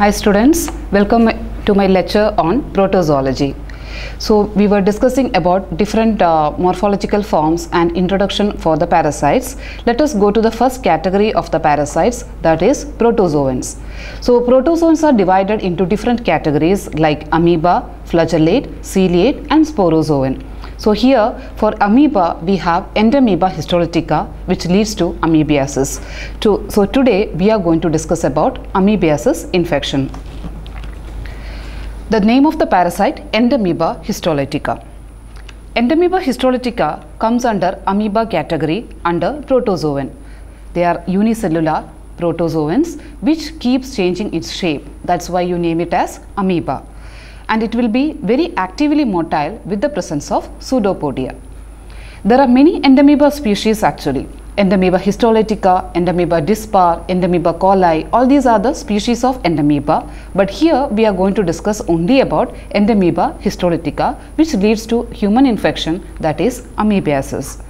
Hi students, welcome to my lecture on protozoology. So we were discussing about different morphological forms and introduction for the parasites. Let us go to the first category of the parasites, that is protozoans. So protozoans are divided into different categories like amoeba, flagellate, ciliate and sporozoan. So here for amoeba we have Entamoeba histolytica, which leads to amebiasis. So today we are going to discuss about amebiasis infection. The name of the parasite, Entamoeba histolytica. Entamoeba histolytica comes under amoeba category under protozoan. They are unicellular protozoans which keeps changing its shape. That's why you name it as amoeba. And it will be very actively motile with the presence of pseudopodia. There are many Entamoeba species actually. Entamoeba histolytica, Entamoeba dispar, Entamoeba coli, all these are the species of Entamoeba, but here we are going to discuss only about Entamoeba histolytica, which leads to human infection, that is amebiasis.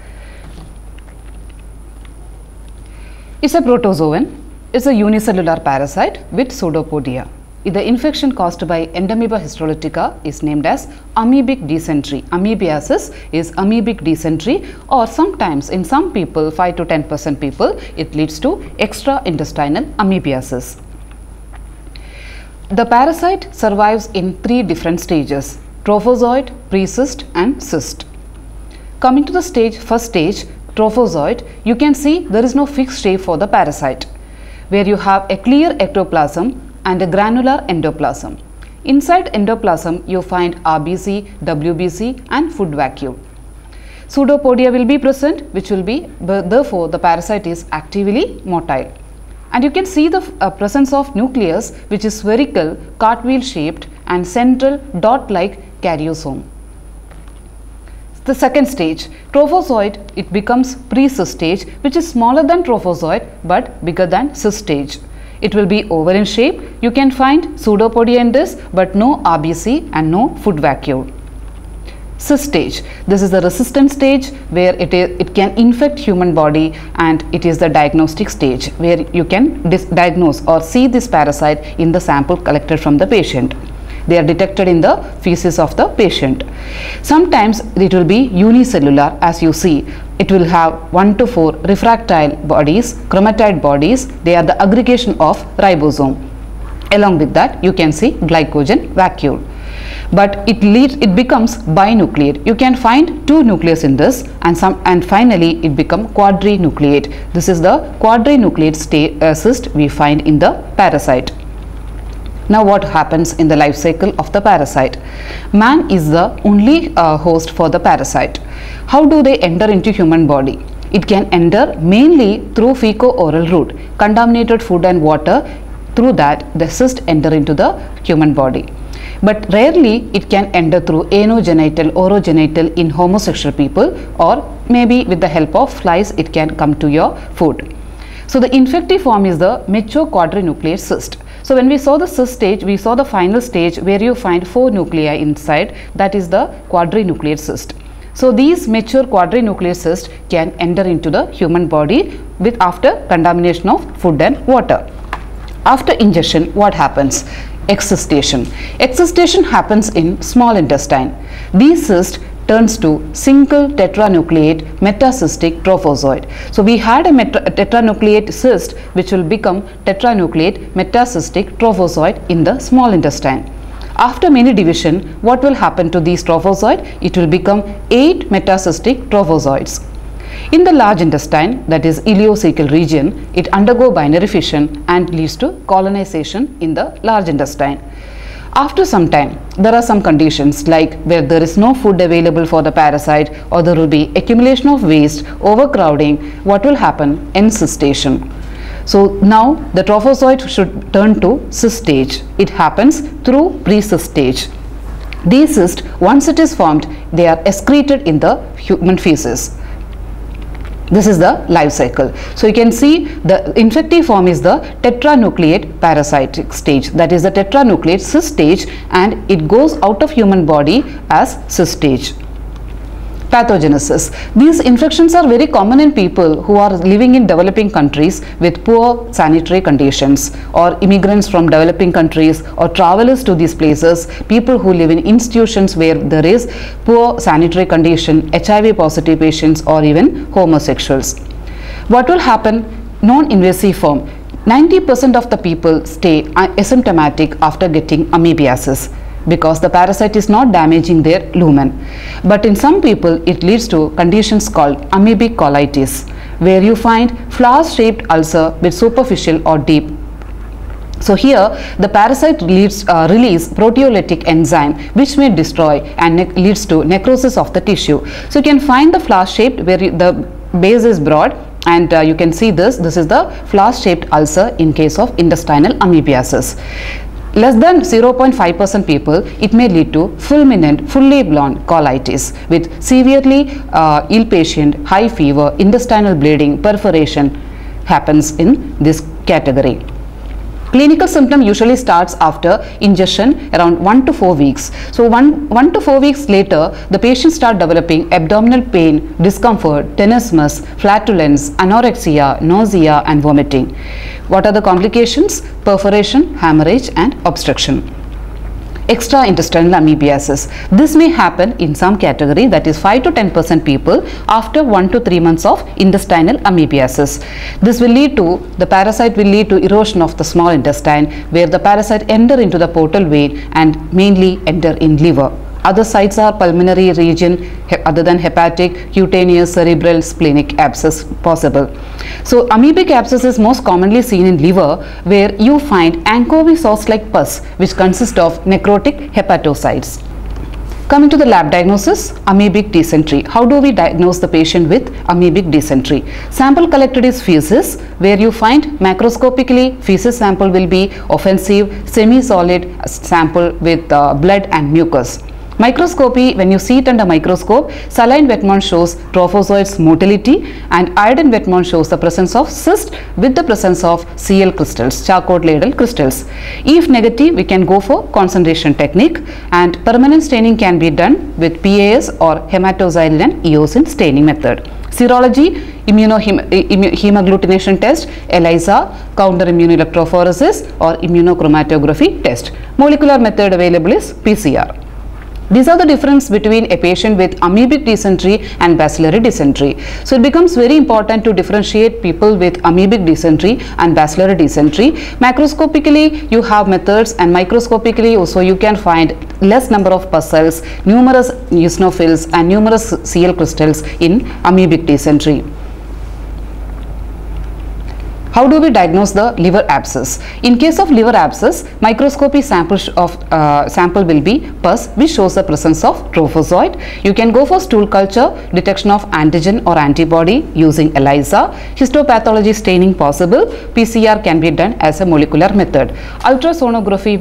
It's a protozoan, it's a unicellular parasite with pseudopodia. The infection caused by Entamoeba histolytica is named as amoebic dysentery. Amebiasis is amoebic dysentery, or sometimes in some people, 5 to 10% people, it leads to extraintestinal amebiasis. The parasite survives in three different stages: trophozoite, precyst and cyst. Coming to the first stage, trophozoite, you can see there is no fixed shape for the parasite, where you have a clear ectoplasm and a granular endoplasm. Inside endoplasm you find RBC, WBC and food vacuole. Pseudopodia will be present, which will be, therefore the parasite is actively motile. And you can see the presence of nucleus, which is spherical, cartwheel shaped and central dot like karyosome. The second stage, trophozoite, it becomes pre-cyst stage, which is smaller than trophozoite but bigger than cyst stage. It will be oval in shape. You can find pseudopodia in this, but no RBC and no food vacuole. Cyst stage. This is the resistant stage where it can infect human body, and it is the diagnostic stage where you can diagnose or see this parasite in the sample collected from the patient. They are detected in the feces of the patient. Sometimes it will be unicellular, as you see. It will have 1 to 4 refractile bodies, chromatid bodies. They are the aggregation of ribosome. Along with that, you can see glycogen vacuole. But it becomes binucleate. You can find 2 nucleus in this, and finally it becomes quadrinucleate. This is the quadrinucleate cyst we find in the parasite. Now what happens in the life cycle of the parasite? Man is the only host for the parasite. How do they enter into human body? It can enter mainly through feco-oral route, contaminated food and water. Through that the cyst enter into the human body. But rarely it can enter through ano-genital, oro-genital in homosexual people, or maybe with the help of flies it can come to your food. So the infective form is the mature quadrinucleate cyst. So when we saw the cyst stage, we saw the final stage where you find 4 nuclei inside, that is the quadrinucleate cyst. So these mature quadrinucleate cysts can enter into the human body after contamination of food and water. After ingestion, what happens? Excystation. Excystation happens in small intestine. These cysts turns to single tetranucleate metacystic trophozoite. So we had a tetranucleate cyst which will become tetranucleate metacystic trophozoite in the small intestine. After many division, what will happen to these trophozoite? It will become 8 metacystic trophozoites. In the large intestine, that is ileocecal region, it undergo binary fission and leads to colonization in the large intestine. After some time, there are some conditions like where there is no food available for the parasite, or there will be accumulation of waste, overcrowding. What will happen? Encystation. So now the trophozoite should turn to cyst stage. It happens through precyst stage. These cysts, once it is formed, they are excreted in the human feces. This is the life cycle. So you can see the infective form is the tetranucleate parasitic stage, that is the tetranucleate cyst stage, and it goes out of human body as cyst stage. pathogenesis. These infections are very common in people who are living in developing countries with poor sanitary conditions, or immigrants from developing countries, or travelers to these places, people who live in institutions where there is poor sanitary condition, HIV positive patients, or even homosexuals. What will happen? Non-invasive form. 90% of the people stay asymptomatic after getting amebiasis, because the parasite is not damaging their lumen. But in some people it leads to conditions called amoebic colitis, where you find flask-shaped ulcer with superficial or deep. So here the parasite release proteolytic enzyme which may destroy and leads to necrosis of the tissue. So you can find the flask-shaped where the base is broad, and you can see this is the flask-shaped ulcer in case of intestinal amebiasis. Less than 0.5% people, it may lead to fulminant, fully blonde colitis with severely ill patient, high fever, intestinal bleeding, perforation happens in this category. Clinical symptom usually starts after ingestion around 1 to 4 weeks. So 1 to 4 weeks later, the patient start developing abdominal pain, discomfort, tenesmus, flatulence, anorexia, nausea and vomiting. What are the complications? Perforation, hemorrhage and obstruction. Extraintestinal amebiasis. This may happen in some category, that is 5 to 10% people after 1 to 3 months of intestinal amebiasis. This will lead to, the parasite will lead to erosion of the small intestine, where the parasite enter into the portal vein and mainly enter in liver. Other sites are pulmonary region, other than hepatic, cutaneous, cerebral, splenic abscess possible. So amoebic abscess is most commonly seen in liver, where you find anchovy sauce-like pus which consists of necrotic hepatocytes. Coming to the lab diagnosis, amoebic dysentery. How do we diagnose the patient with amoebic dysentery? Sample collected is feces, where you find macroscopically feces sample will be offensive, semi-solid sample with blood and mucus. Microscopy, when you see it under microscope, saline wetmount shows trophozoite's motility and iodine wetmount shows the presence of cyst with the presence of Cl crystals, Charcot-Leyden crystals. If negative, we can go for concentration technique, and permanent staining can be done with PAS or hematoxylin and eosin staining method. Serology, immunohemagglutination test, ELISA, counter immunoelectrophoresis or immunochromatography test. Molecular method available is PCR. These are the difference between a patient with amoebic dysentery and bacillary dysentery. So it becomes very important to differentiate people with amoebic dysentery and bacillary dysentery. Macroscopically you have methods, and microscopically also you can find less number of pus cells, numerous eosinophils and numerous Cl crystals in amoebic dysentery. How do we diagnose the liver abscess? In case of liver abscess, microscopy sample will be pus which shows the presence of trophozoite. You can go for stool culture, detection of antigen or antibody using ELISA. Histopathology staining possible. PCR can be done as a molecular method. Ultrasonography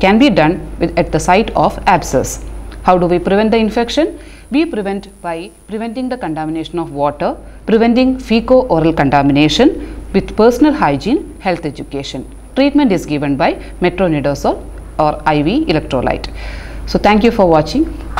can be done at the site of abscess. How do we prevent the infection? We prevent by preventing the contamination of water, preventing feco-oral contamination, with personal hygiene, health education. Treatment is given by metronidazole or IV electrolyte. So thank you for watching.